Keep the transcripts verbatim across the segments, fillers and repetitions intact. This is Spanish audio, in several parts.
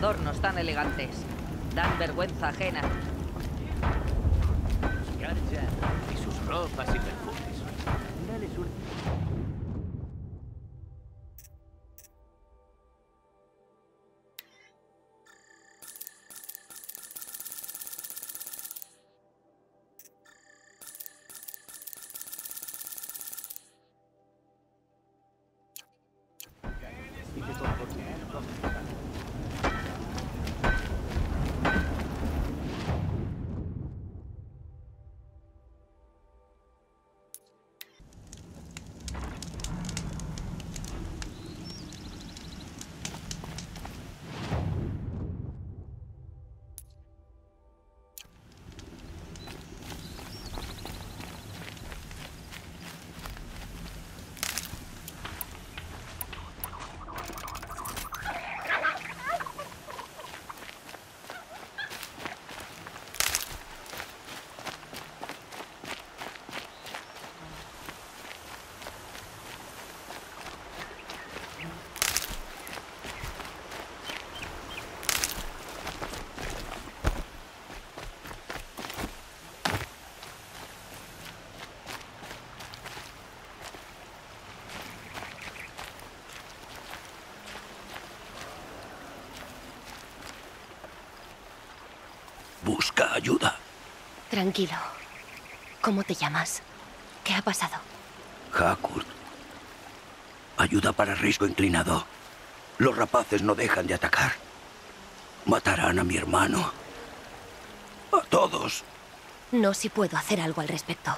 adornos tan elegantes. Dan vergüenza ajena. Y sus ropas y perfumes. Dale su... Busca ayuda. Tranquilo. ¿Cómo te llamas? ¿Qué ha pasado? Hakurt. Ayuda para Risco Inclinado. Los rapaces no dejan de atacar. Matarán a mi hermano. A todos. No, si puedo hacer algo al respecto.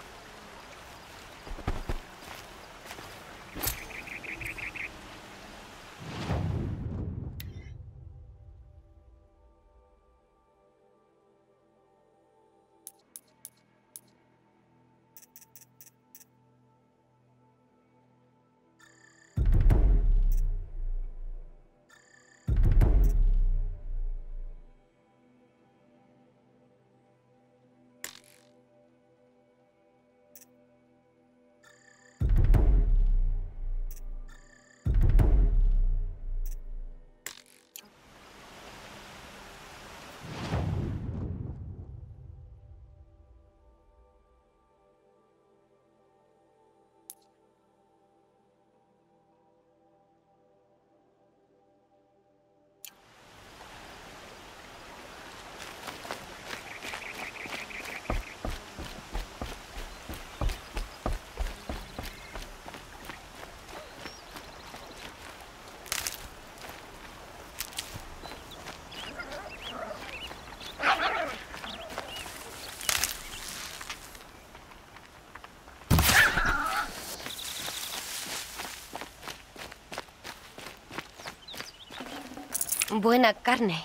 Buena carne.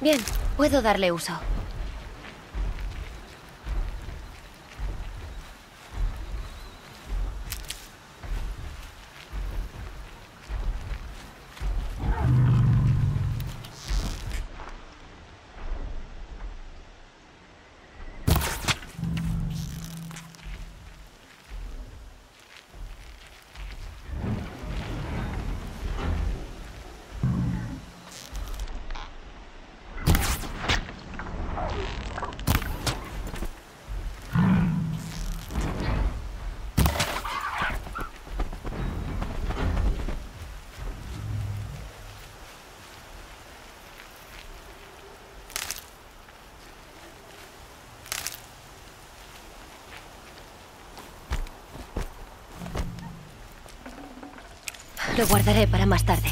Bien, puedo darle uso. Lo guardaré para más tarde.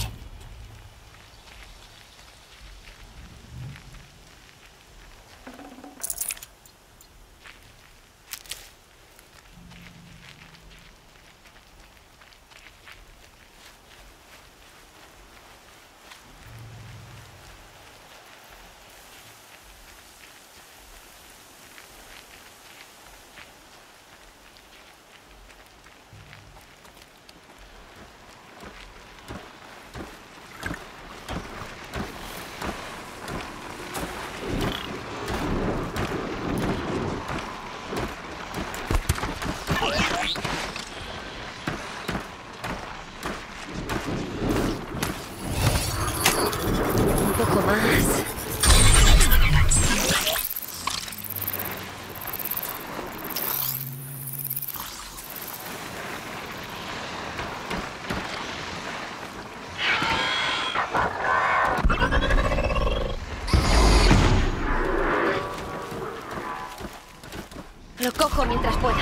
Un poco más. Lo cojo mientras pueda.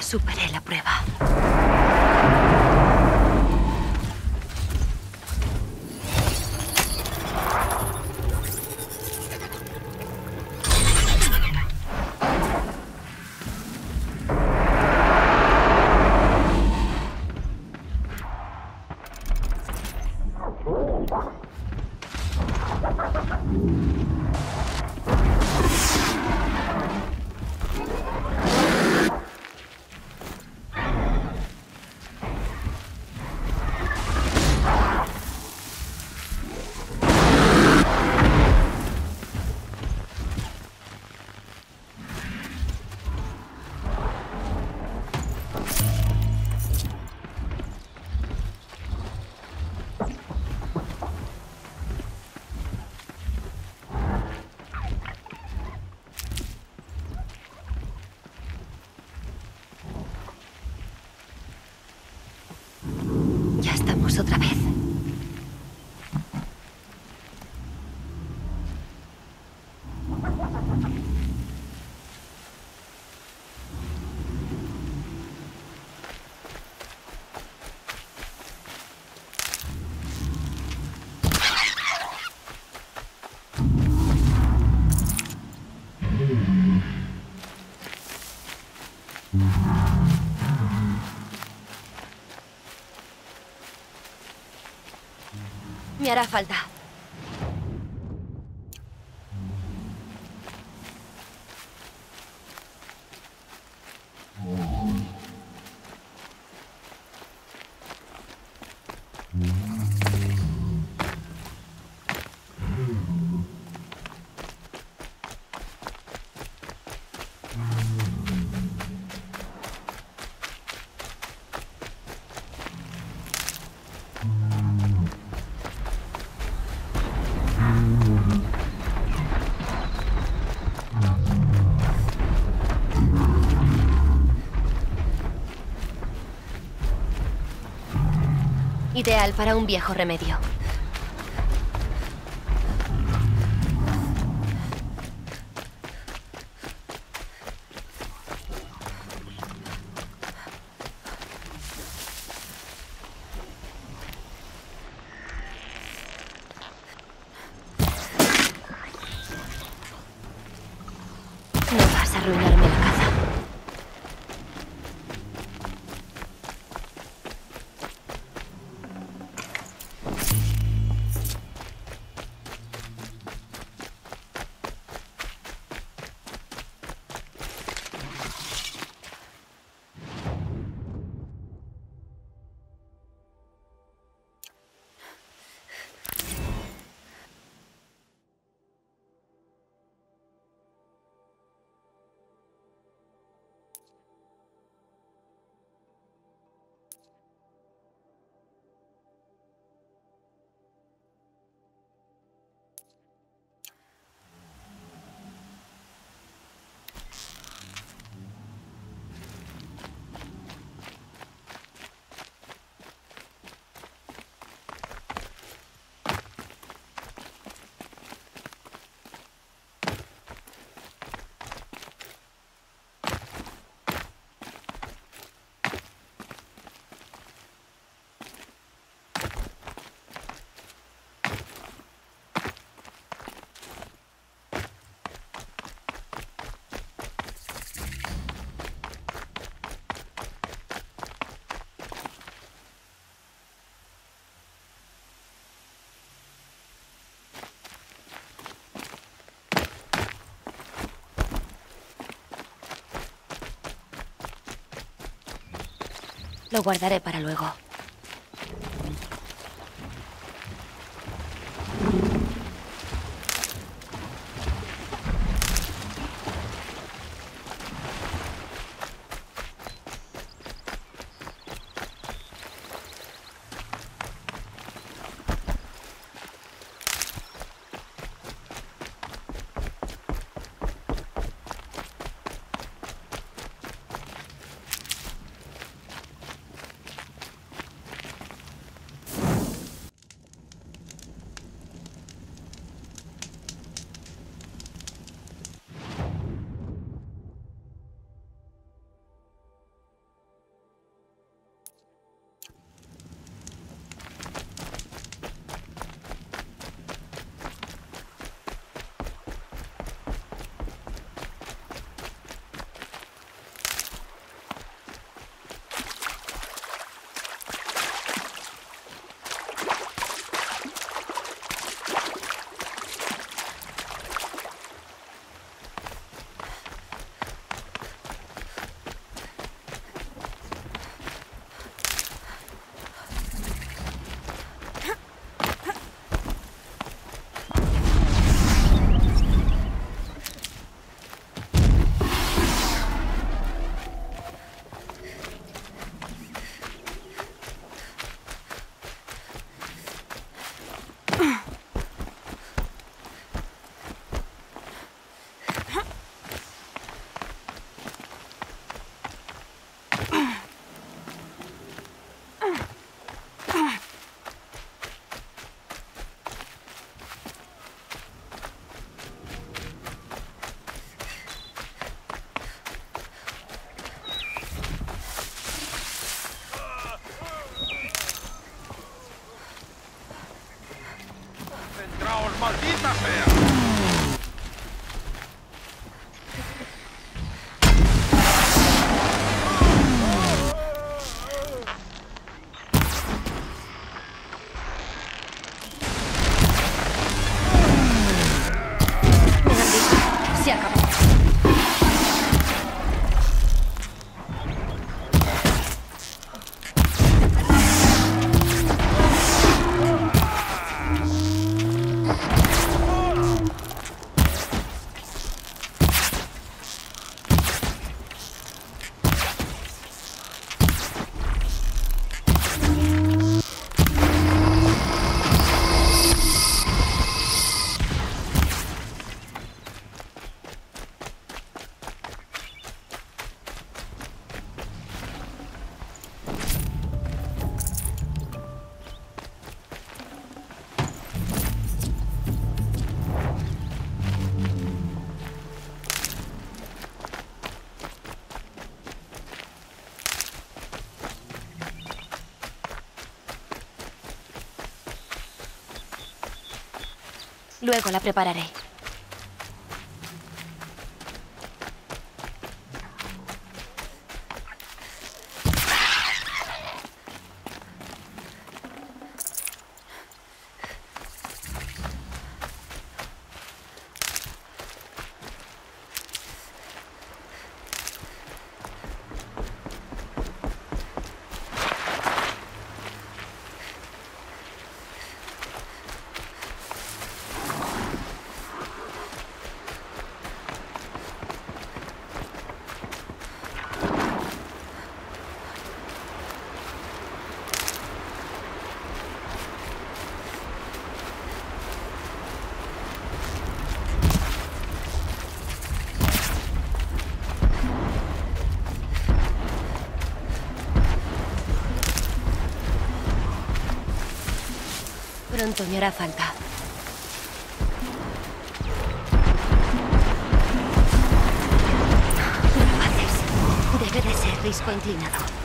Superé la prueba. Otra vez. Me hará falta. Ideal para un viejo remedio. arruinarme la caza. Lo guardaré para luego. ¡Maldita sea! Luego la prepararé. pronto me hará falta. No lo haces. Debe de ser risco inclinado.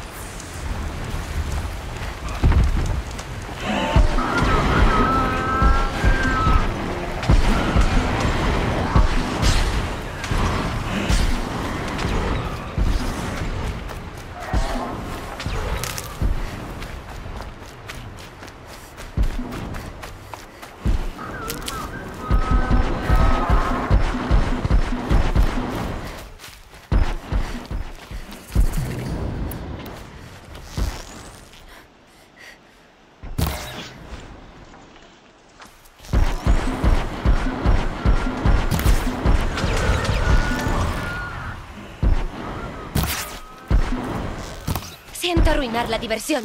Siento arruinar la diversión.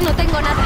No tengo nada.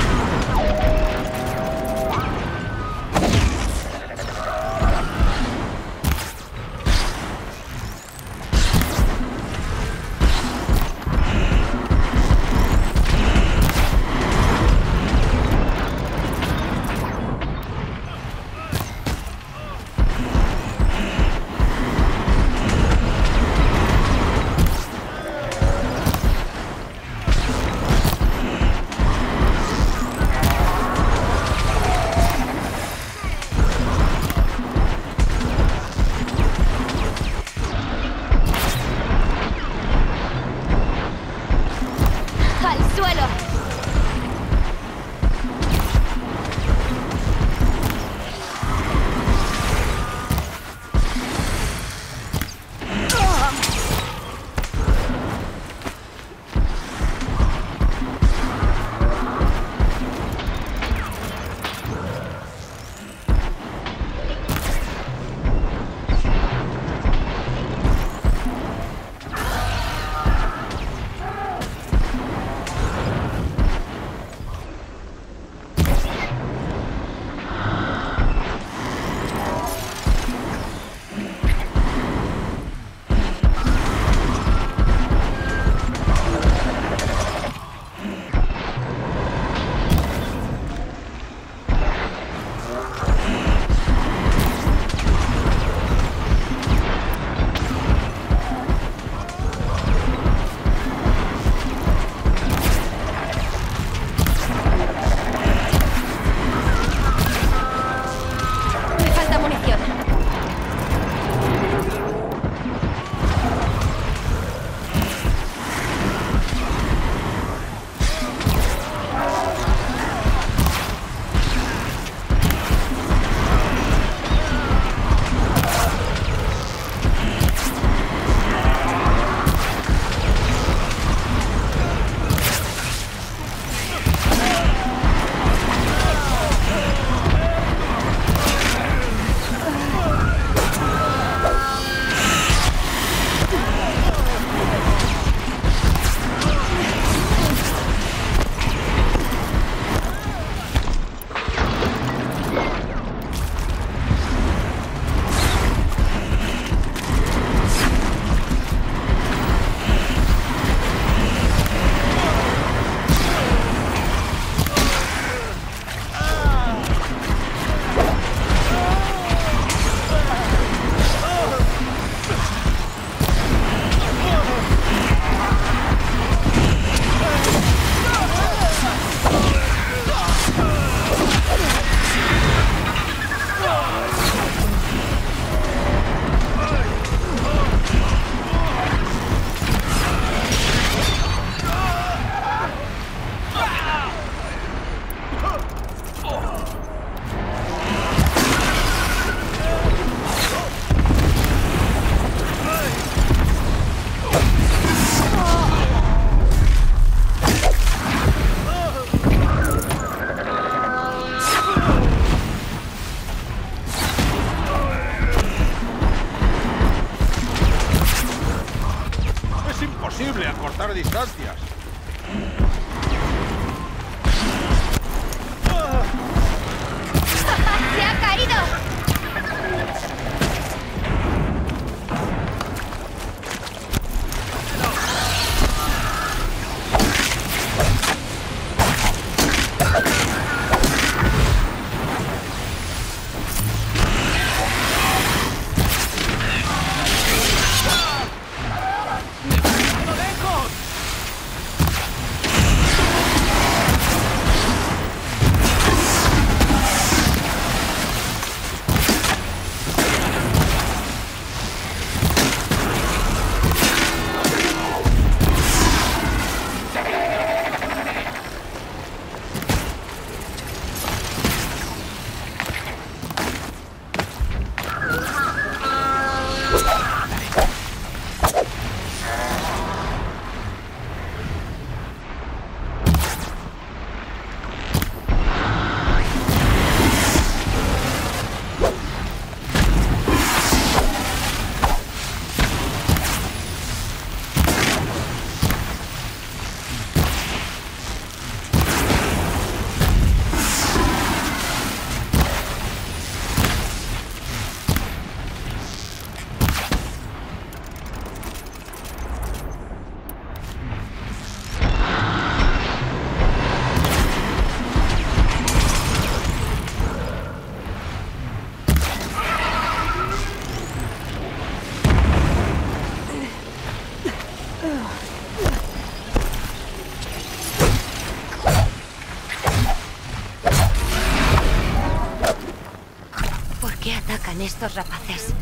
Estos rapaces.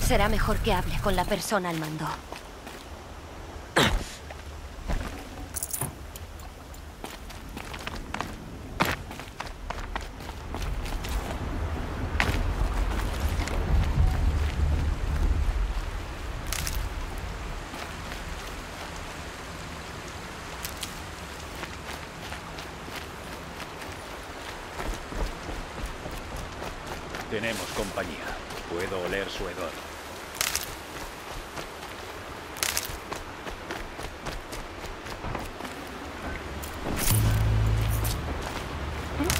Será mejor que hable con la persona al mando. Tenemos compañía. Puedo oler su hedor.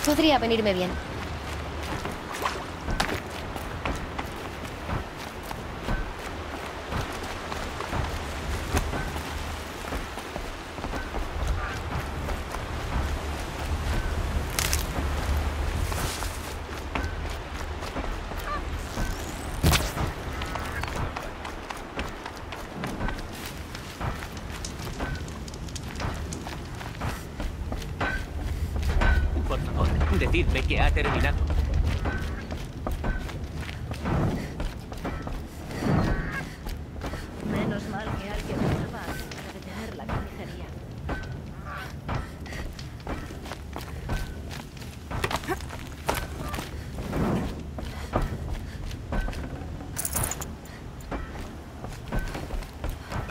Podría venirme bien. Decidme que ha terminado. Menos mal que alguien estaba a detener la carnicería.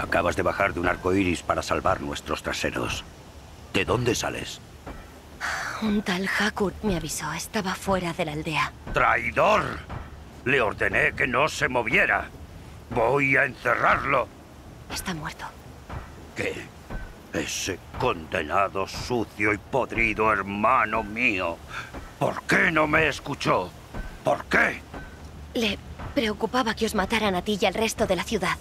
Acabas de bajar de un arco iris para salvar nuestros traseros. ¿De dónde sales? Un tal Hakurt me avisó. Estaba fuera de la aldea. ¡Traidor! Le ordené que no se moviera. Voy a encerrarlo. Está muerto. ¿Qué? Ese condenado, sucio y podrido hermano mío. ¿Por qué no me escuchó? ¿Por qué? Le preocupaba que os mataran a ti y al resto de la ciudad.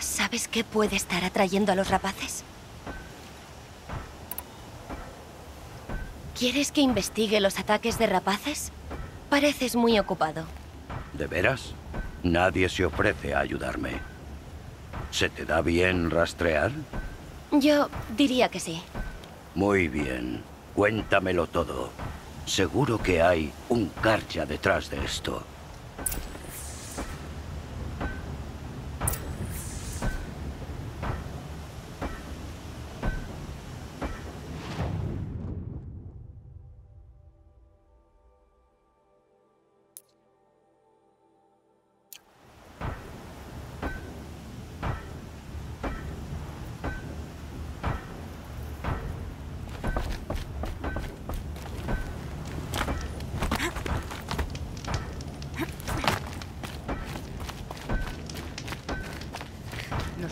¿Sabes qué puede estar atrayendo a los rapaces? ¿Quieres que investigue los ataques de rapaces? Pareces muy ocupado. ¿De veras? Nadie se ofrece a ayudarme. ¿Se te da bien rastrear? Yo diría que sí. Muy bien. Cuéntamelo todo. Seguro que hay un carcha detrás de esto.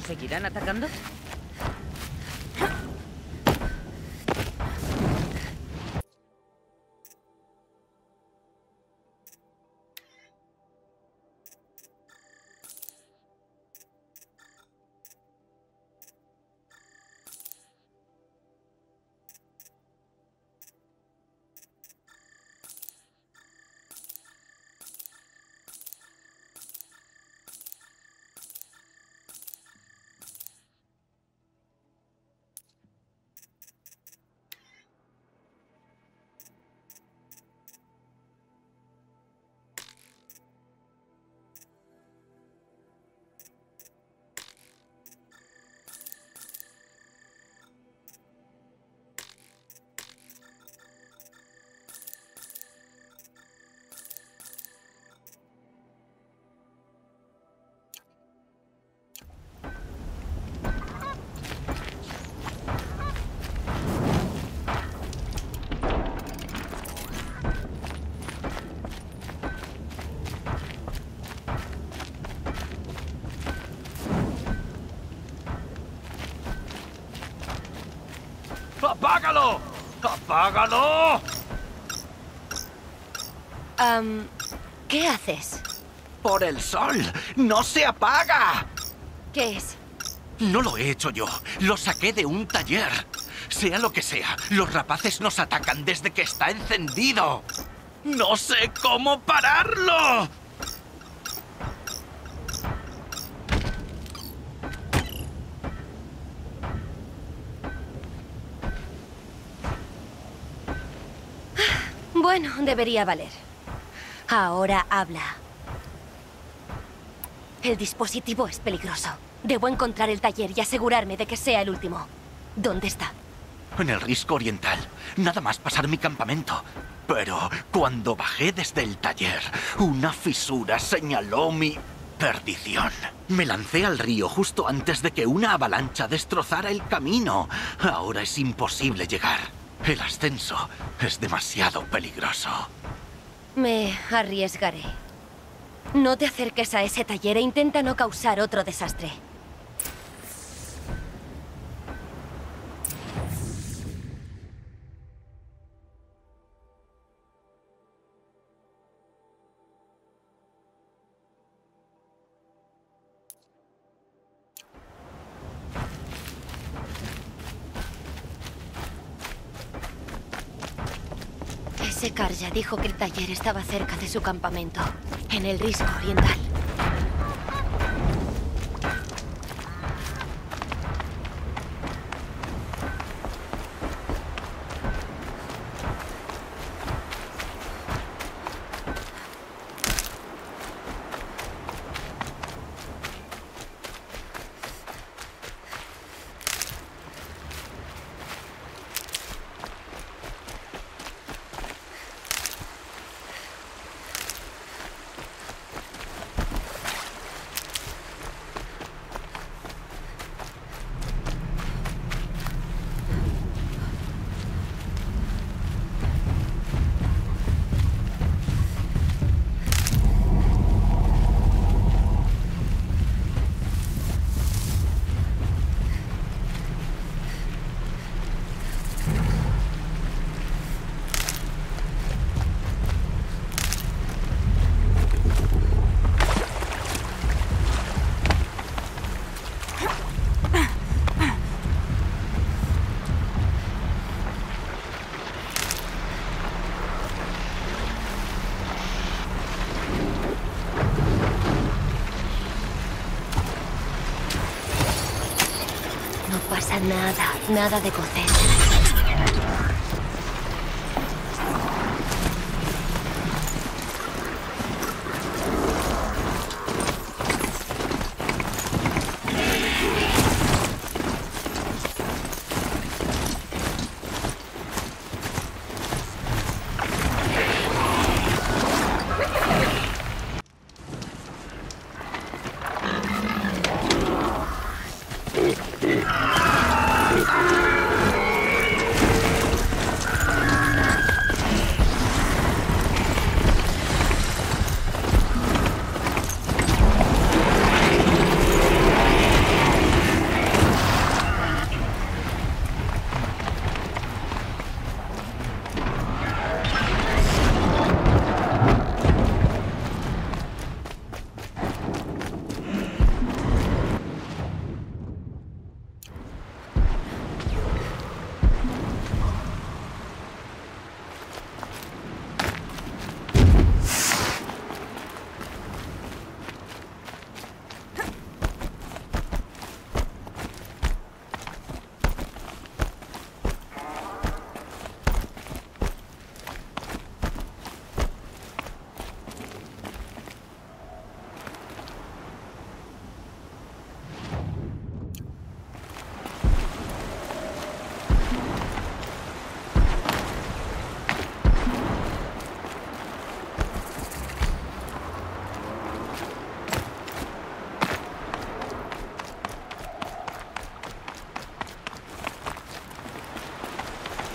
¿Seguirán atacando? ¡Apágalo! ¡Apágalo! Um, ¿Qué haces? ¡Por el sol! ¡No se apaga! ¿Qué es? No lo he hecho yo. Lo saqué de un taller. Sea lo que sea, los rapaces nos atacan desde que está encendido. ¡No sé cómo pararlo! Bueno, debería valer. Ahora habla. El dispositivo es peligroso. Debo encontrar el taller y asegurarme de que sea el último. ¿Dónde está? En el Risco Oriental. Nada más pasar mi campamento. Pero cuando bajé desde el taller, una fisura señaló mi perdición. Me lancé al río justo antes de que una avalancha destrozara el camino. Ahora es imposible llegar. El ascenso es demasiado peligroso. Me arriesgaré. No te acerques a ese taller e intenta no causar otro desastre. Karja dijo que el taller estaba cerca de su campamento, en el Risco Oriental. Nada, nada de cocer.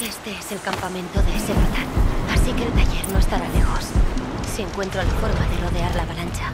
Este es el campamento de ese patán, así que el taller no estará lejos. Si encuentro la forma de rodear la avalancha.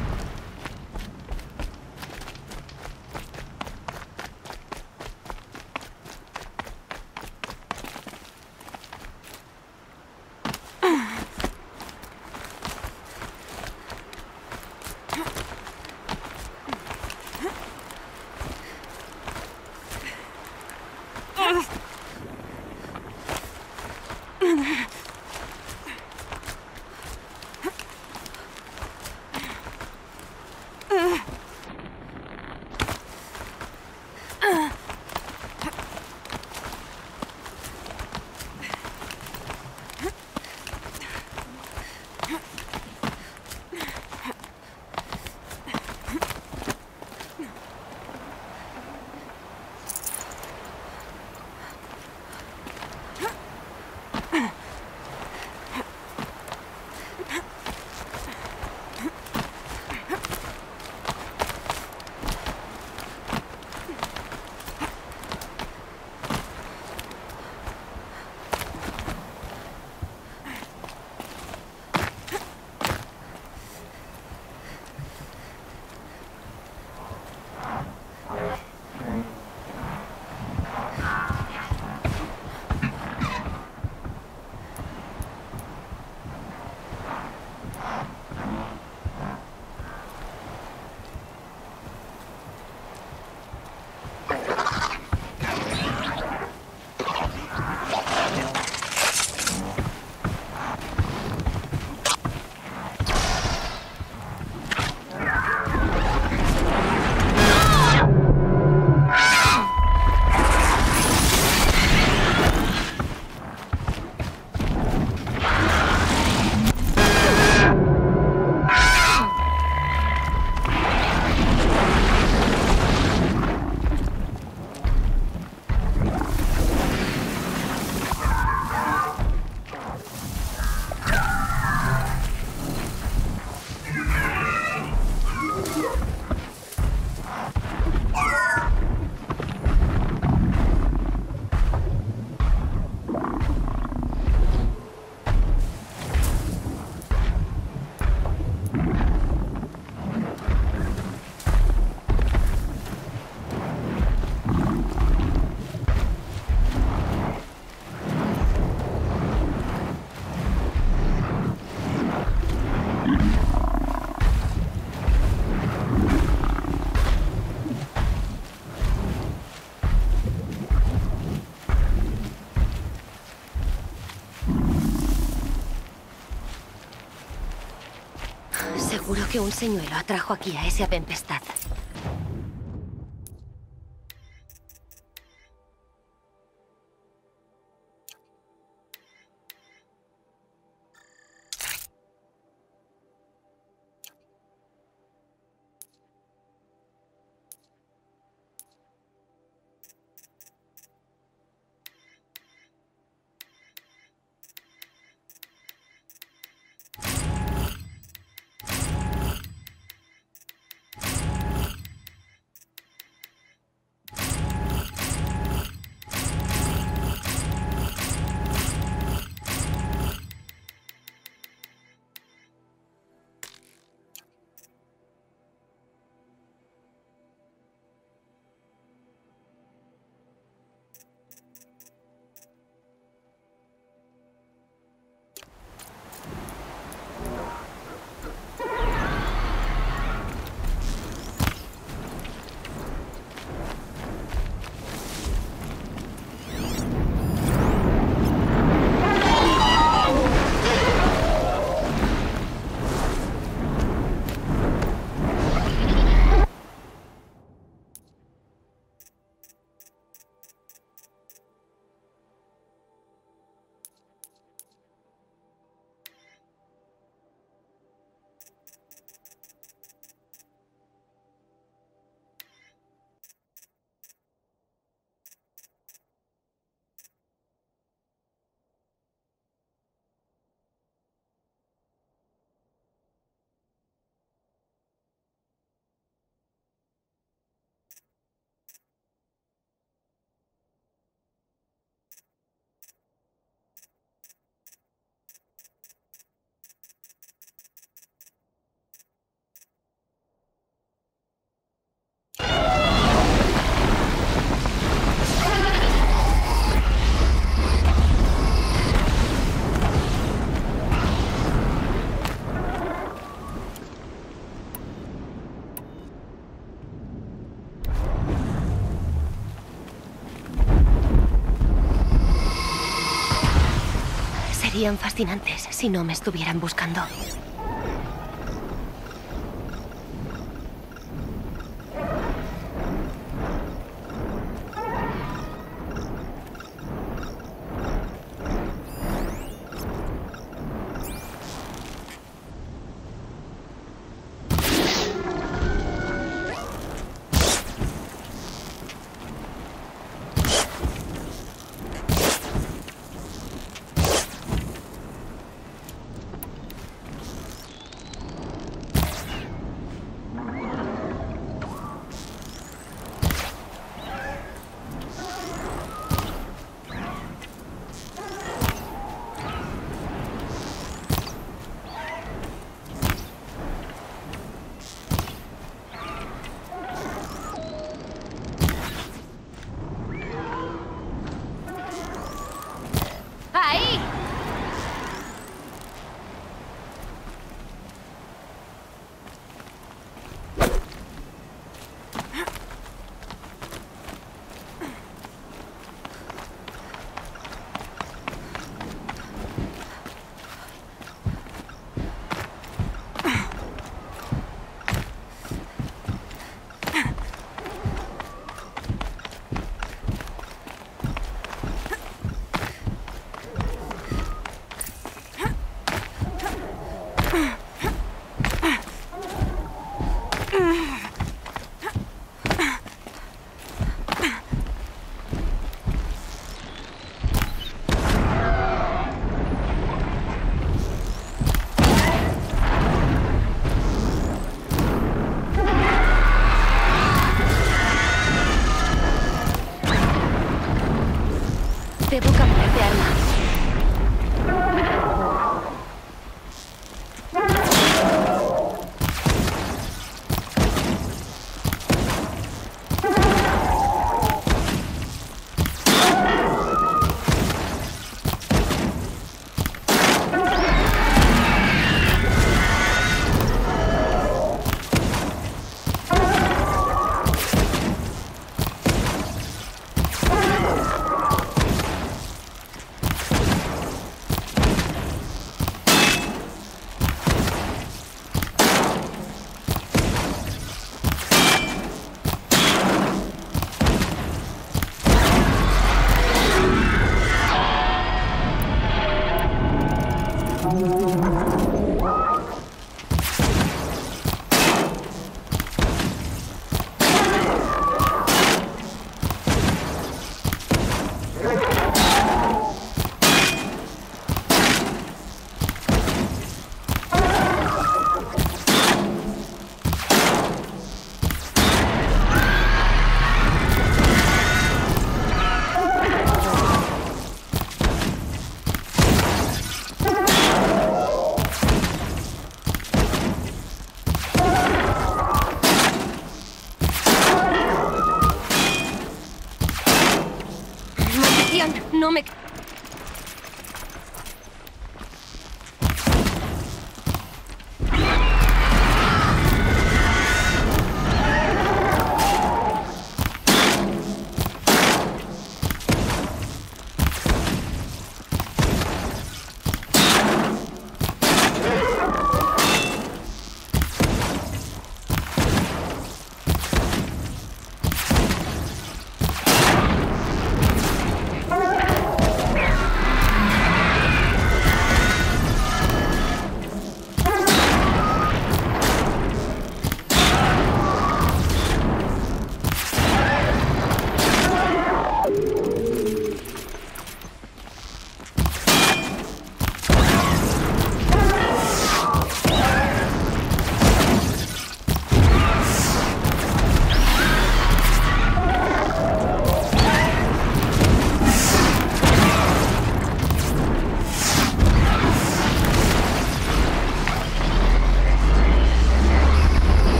Seguro que un señuelo atrajo aquí a esa tempestad. serían fascinantes si no me estuvieran buscando.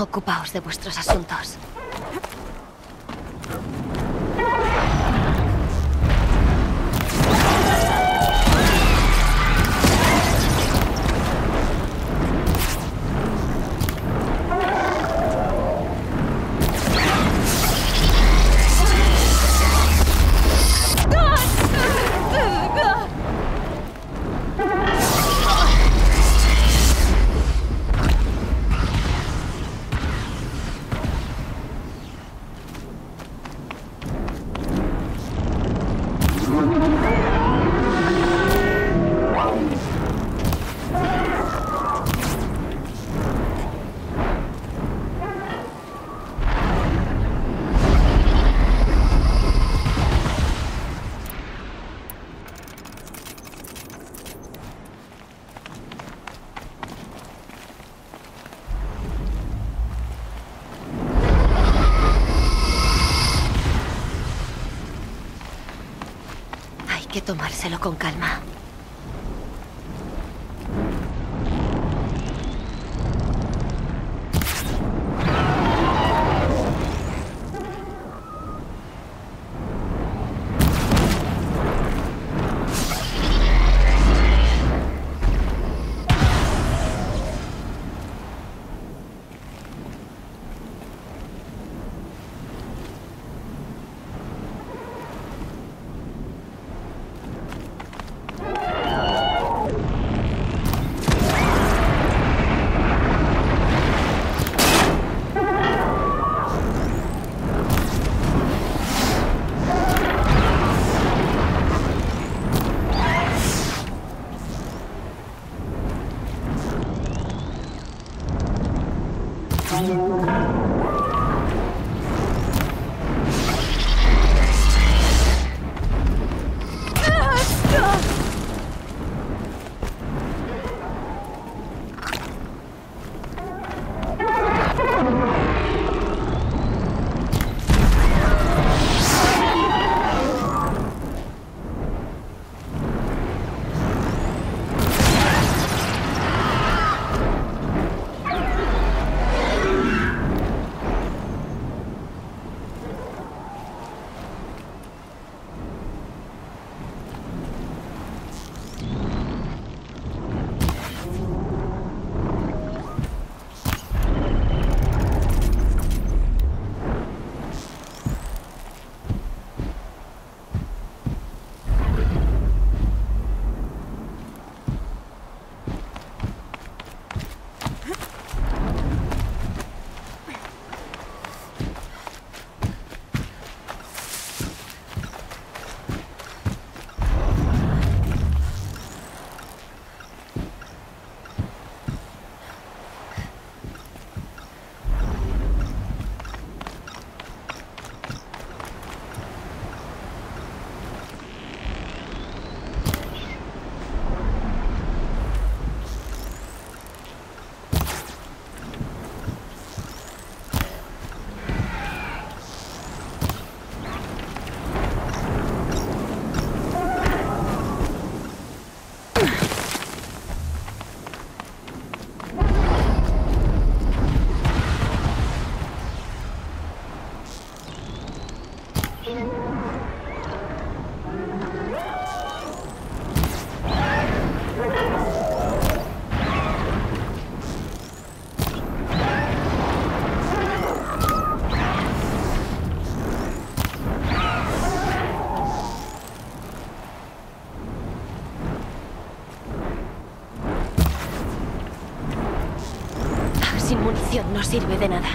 Ocupaos de vuestros asuntos. Tomárselo con calma. No sirve de nada.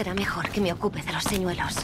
Será mejor que me ocupe de los señuelos.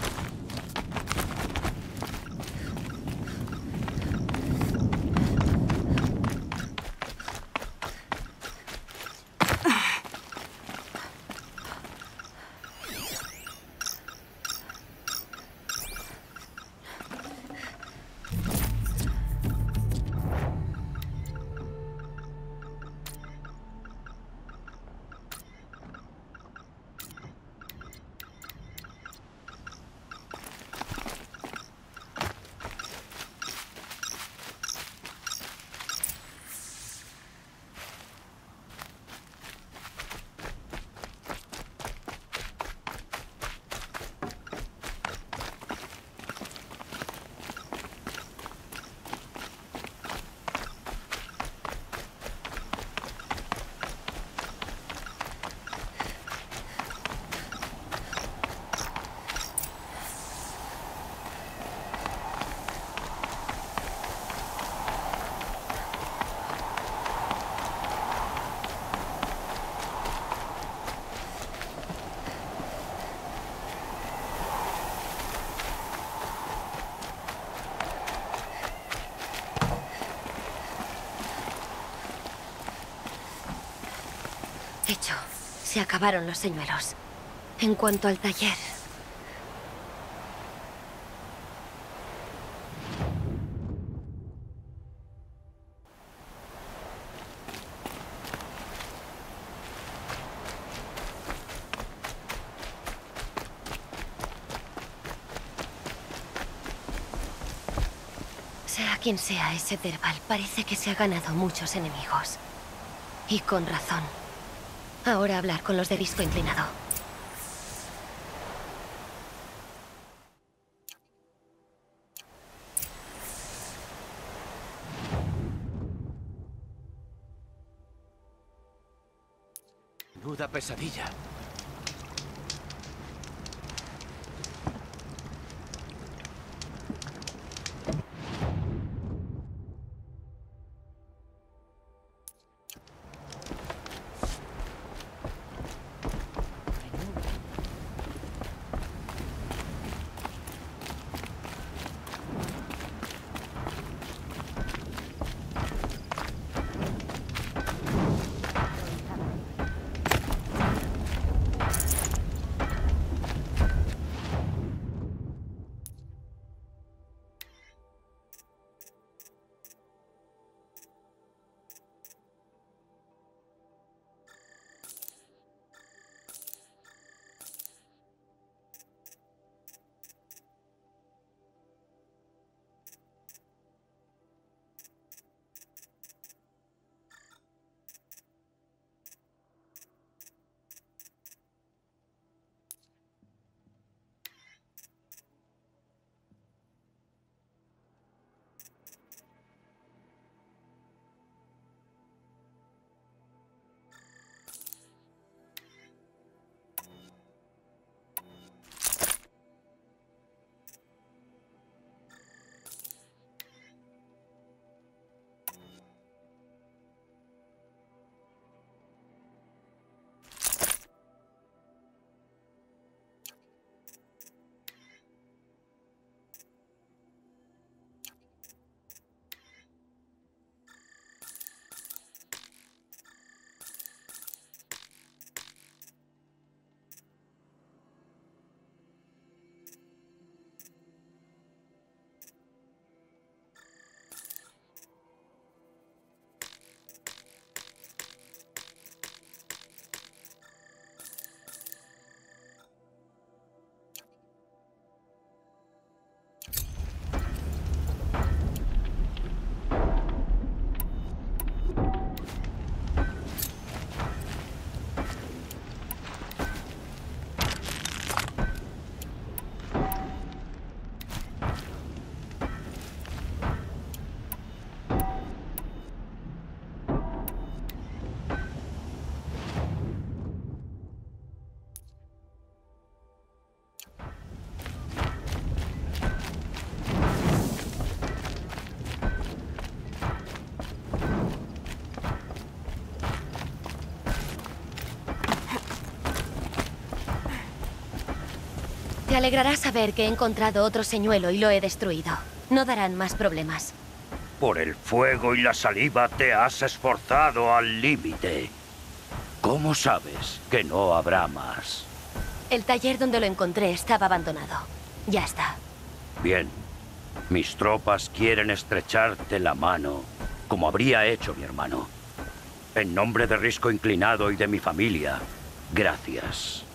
Hecho, se acabaron los señuelos. En cuanto al taller... Sea quien sea ese Terval, parece que se ha ganado muchos enemigos. Y con razón. Ahora hablar con los de Risco Inclinado. Menuda pesadilla. Te alegrará saber que he encontrado otro señuelo y lo he destruido. No darán más problemas. Por el fuego y la saliva te has esforzado al límite. ¿Cómo sabes que no habrá más? El taller donde lo encontré estaba abandonado. Ya está. Bien. Mis tropas quieren estrecharte la mano, como habría hecho mi hermano. En nombre de Risco Inclinado y de mi familia, gracias.